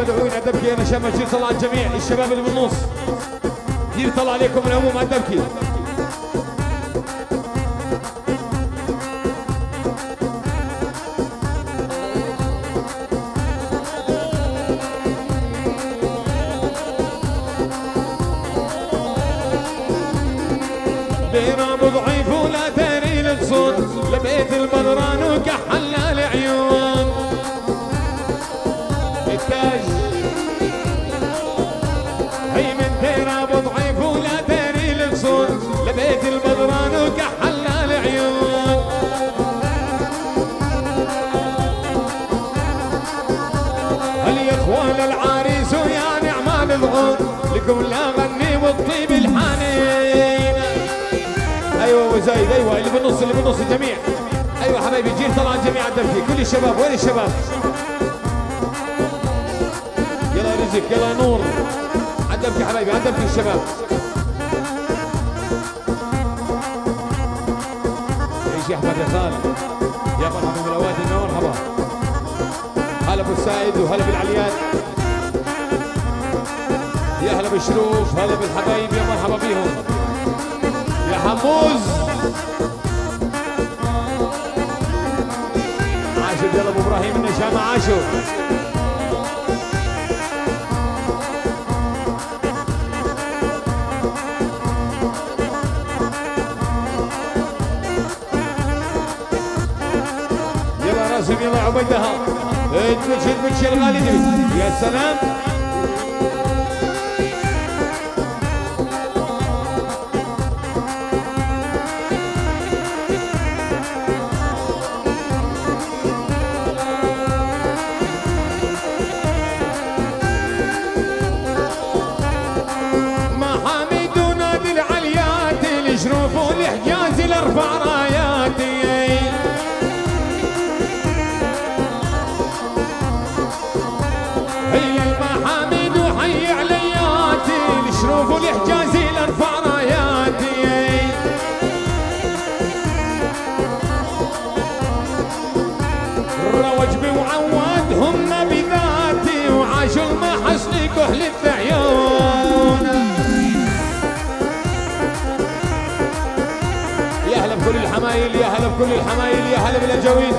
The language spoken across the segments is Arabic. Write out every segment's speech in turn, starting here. مدعوين ادبكي انا شمال جيل طلع الجميع الشباب اللي بالنص جيل طلع عليكم الهموم ادبكي بيرام ضعيف ولا داري للصوت لبيت البدران وكحلنا العيون التاج هي من بيرام ضعيف ولا داري للصوت لبيت البدران وكحلنا العيون هل يا اخوان العريس ويا نعمان الغون لكم لا غني والطيب الحنين ايوه وزايد ايوه اللي بالنص الجميع ايوه حبايبي جيل طلع الجميع الدبكي كل الشباب وين الشباب؟ يلا رزق يلا نور عالدبكي حبايبي عالدبكي الشباب ايش يا احمد يا خالد يا مرحبا بالاوادي مرحبا هلا بالسعيد وهلا بالعليات يا هلا بالشروف هلا بالحبايب يا مرحبا بيهم يا حموز عاشر يلا ابو ابراهيم النجام عاشر يلا راسم يلا عبيدها اتمشي الغالي يا سلام ارفع راياتي هي المحامد وحي علياتي الشروف والحجازي لارفع راياتي روجبي وعوادهم بذاتي وعاشوا ما حسني كحل العيون كل الحمايل يا هلا بكل الحمايل يا هلا بالاجاويد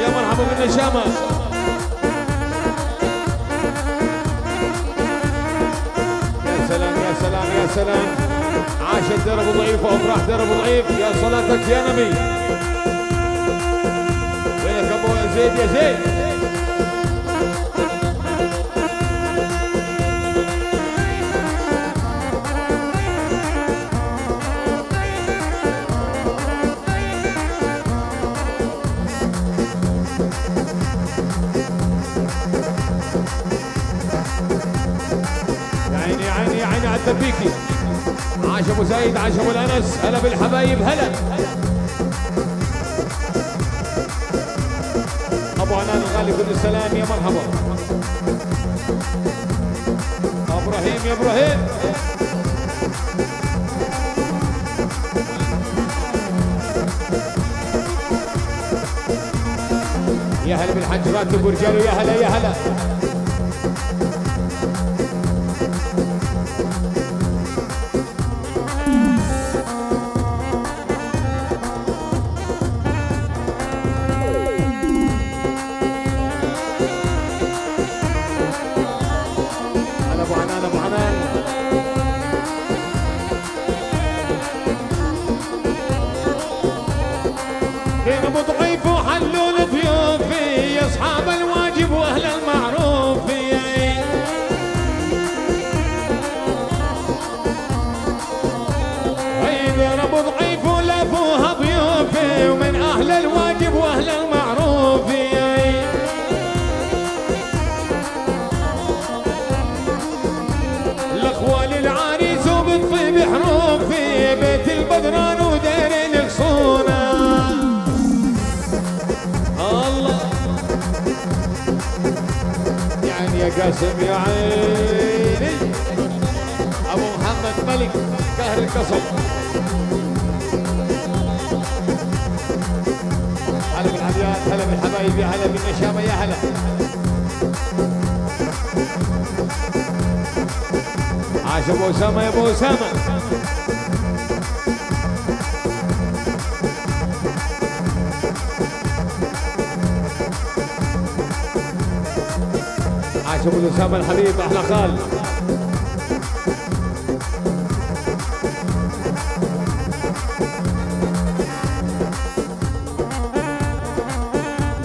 يا مرحبا بالنشامه يا سلام يا سلام يا سلام عاش الدير ابو ضعيف وافراح دير ابو ضعيف يا صلاتك يا نبي وينك ابو زيد يا زيد بيكي عاش ابو زايد عاش ابو الانس هلا بالحبايب هلا ابو عنان الغالي كل السلام يا مرحبا ابراهيم يا ابراهيم يا هلا بالحج راتب ورجاله يا هلا يا هلا قاسم يا عيني ابو محمد ملك قهر القصب هلا بالحبايب هلا بالحبايب يا هلا بالنشامه يا هلا عاش ابو اسامه يا ابو اسامه. عاش ابو اسامه الحبيب احلى خال.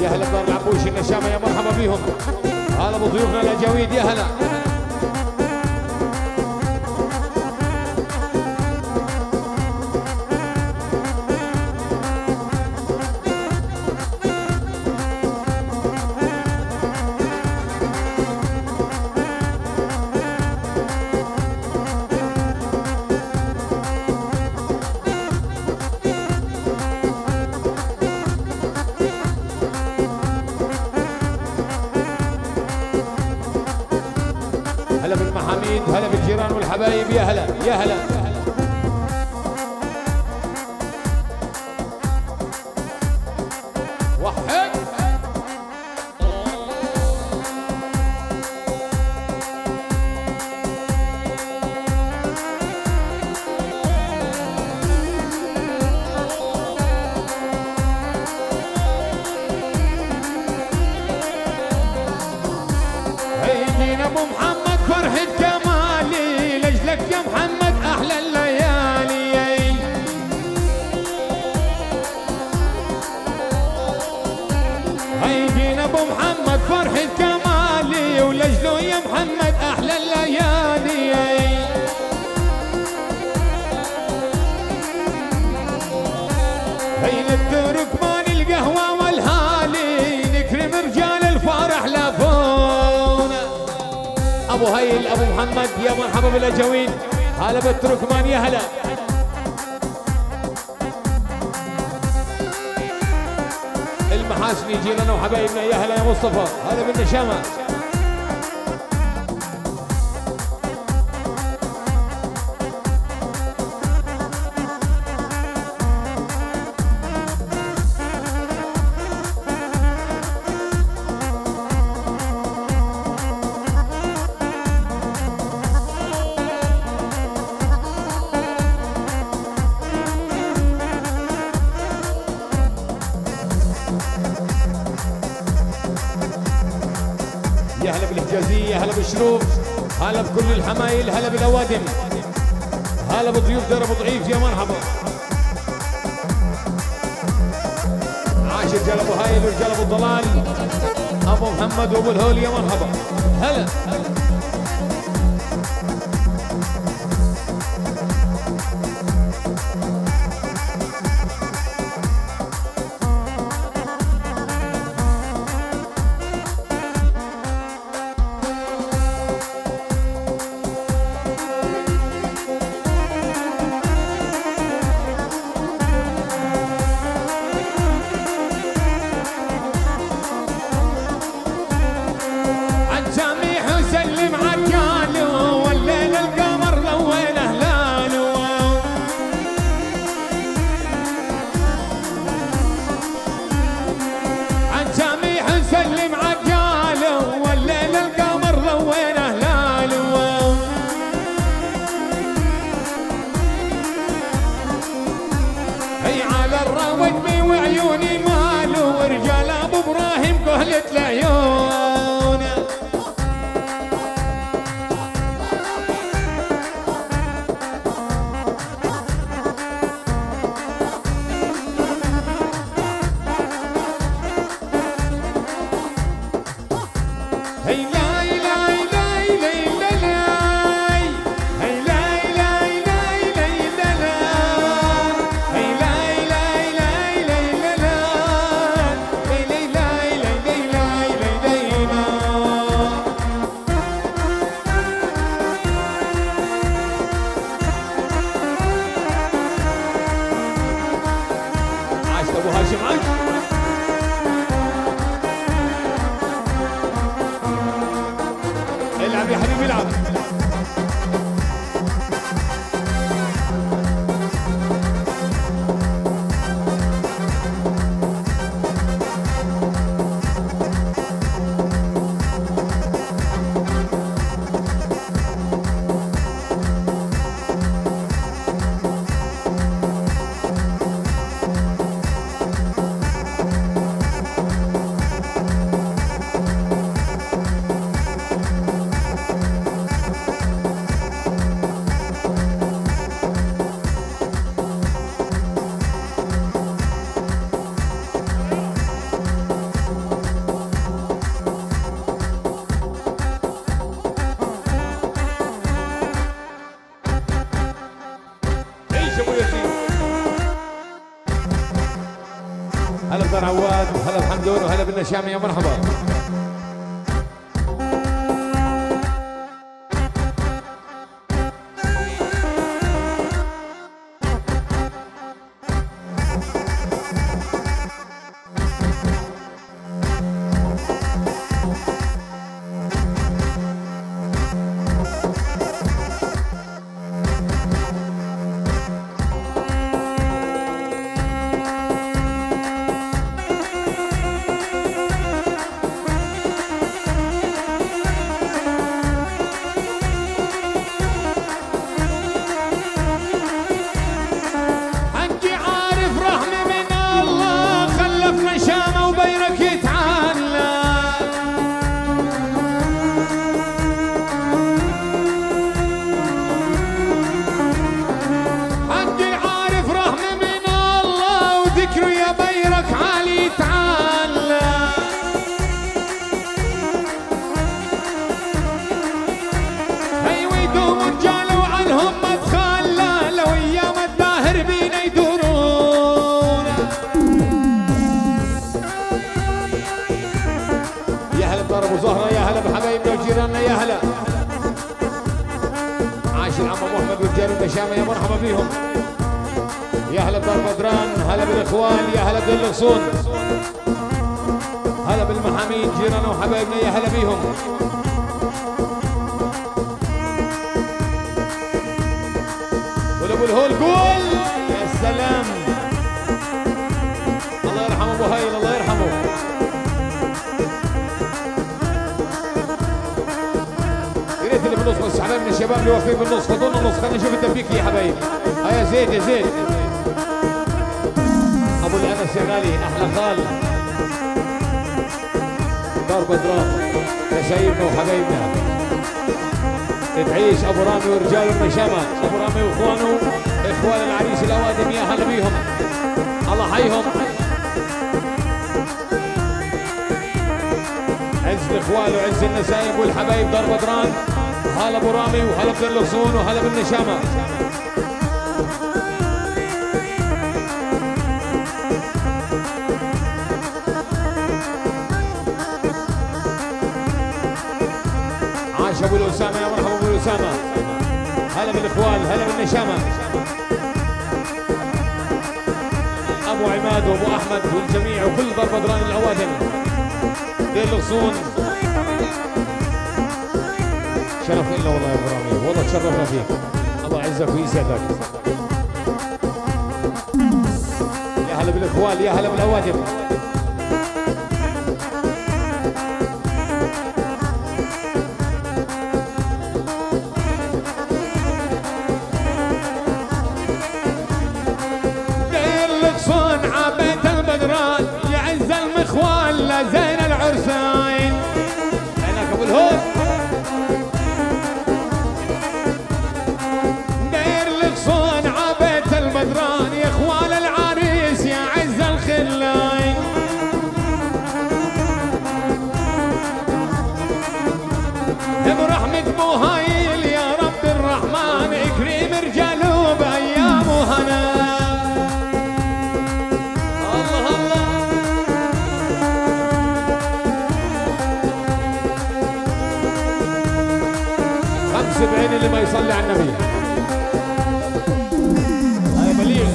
يا هلا بدار العبوش النشامه يا مرحبا بيهم. هلا بضيوفنا الاجاويد يا هلا. هلا بالمحاميد، هلا بالجيران والحبايب، يا هلا يا هلا. وحد هيجينا ابو محمد فرحة جمالي لجلك يا محمد أحلى الليالي. هيجينا أبو محمد فرحة جمالي ولجله يا محمد أحلى الليالي. هينا التركمان القهوة والهالي نكرم رجال الفرح لفونا. ابو هيل ابو محمد يا مرحبا بالاجاويد. هلا بالتركمان يا هلا. المحاسن يجينا وحبايبنا يا هلا يا مصطفى. هلا بالنشامه. يا هلا بالحجازيه، هلا بالشروب، هلا بكل الحمايل، هلا بالاوادم، هلا بضيوف درب ضعيف يا مرحبا. عاش رجال ابو هايل ورجال ابو الضلال، ابو محمد وابو الهول يا مرحبا. هلا اكبر عواد وهلا بحمدون وهلا بالنشام يا مرحبا. يا مرحبا بيهم، يا هلا بدار بدران، هلا بالاخوان، يا هلا بالغصون، هلا بالمحامين جيراننا وحبايبنا، يا هلا بيهم. ولابو الهول قول يا سلام. الله يرحمه ابو هيل، الله يرحمه. يا ريت اللي بالنص بس حبايبنا الشباب اللي واقفين بالنص، خذونا النص، خلينا نشوف التبكيك يا حبايبي. هيا زيد يا زيد. ابو الانس يا غالي، احلى خال. دار بدران، يا سيدنا وحبايبنا. تعيش ابو رامي ورجال النشامه، ابو رامي واخوانه، اخوان العريس الاوادم، يا هلا بيهم. الله حيهم. عز الاخوان وعز النسايب والحبايب دار بدران. هلا ابو رامي وهلا بالغصون وهلا بالنشامه. عاش ابو الاسامه، يا مرحبا ابو الاسامه. هلا بالاخوان، هلا بالنشامه. ابو عماد وابو احمد والجميع وكل دار بدران الاوادم. دير الغصون شرف لنا والله يا ابو رامي، والله تشرفنا فيك، الله يعزك ويسعدك. يا هلا بالاخوال، يا هلا بالاوادم. دير الغصون عبيت البدران، يا عز المخوال لزين العرسان. عينك ابو الهول. بعين اللي ما يصلي على النبي. هاي بليغ.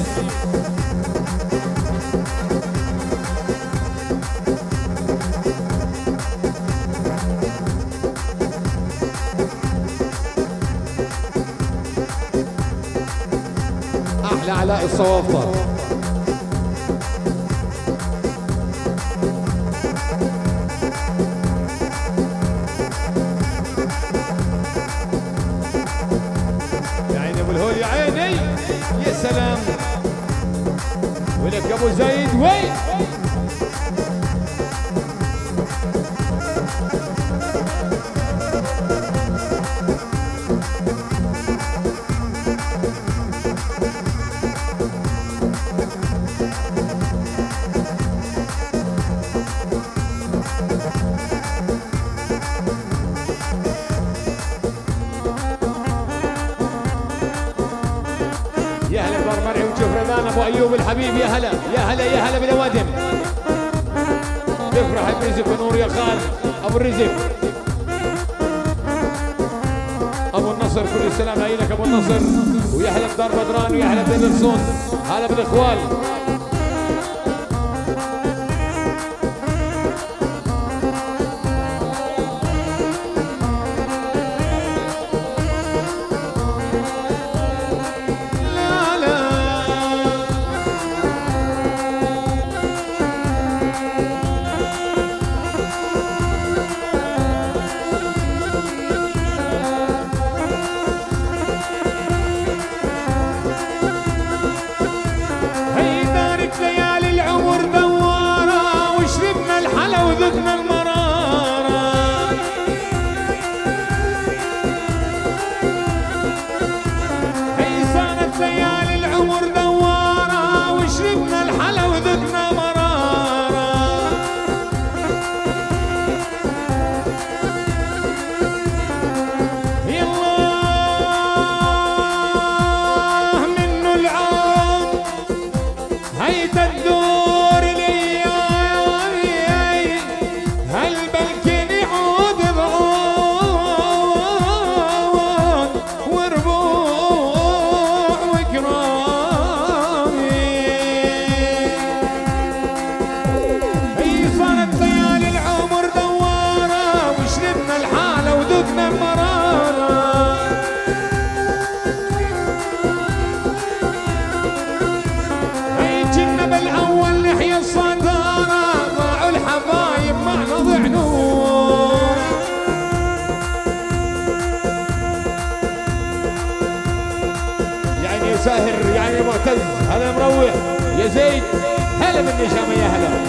أحلى علاء الصوافطة. ولك ابو زيد وي. يا هلا بارمرعي وجفردان ابو ايوب الحبيب، يا هلا يا هلا يا هلا بالاوادم. نفرح برزق ونور يا خالد ابو الرزق ابو النصر. كل السلام لك ابو النصر، ويا اهلا بدار بدران، ويا اهلا بدرسون، هلا بالاخوال. هلا مروح يا زيد، هلا بالنجامة يا هلا.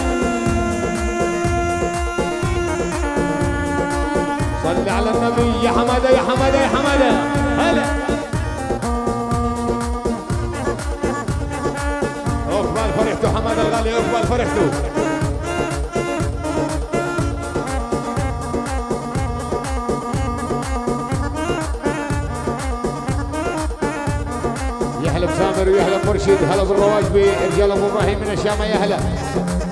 صل على النبي يا حمادة يا حمادة يا حمادة، هلا. اقبل فرحته حمادة الغالي، اقبل فرحته. يا هلا بسامر ويا هلا برشيد، هلا بالرواج برجال ابو ابراهيم من الشام يا هلا.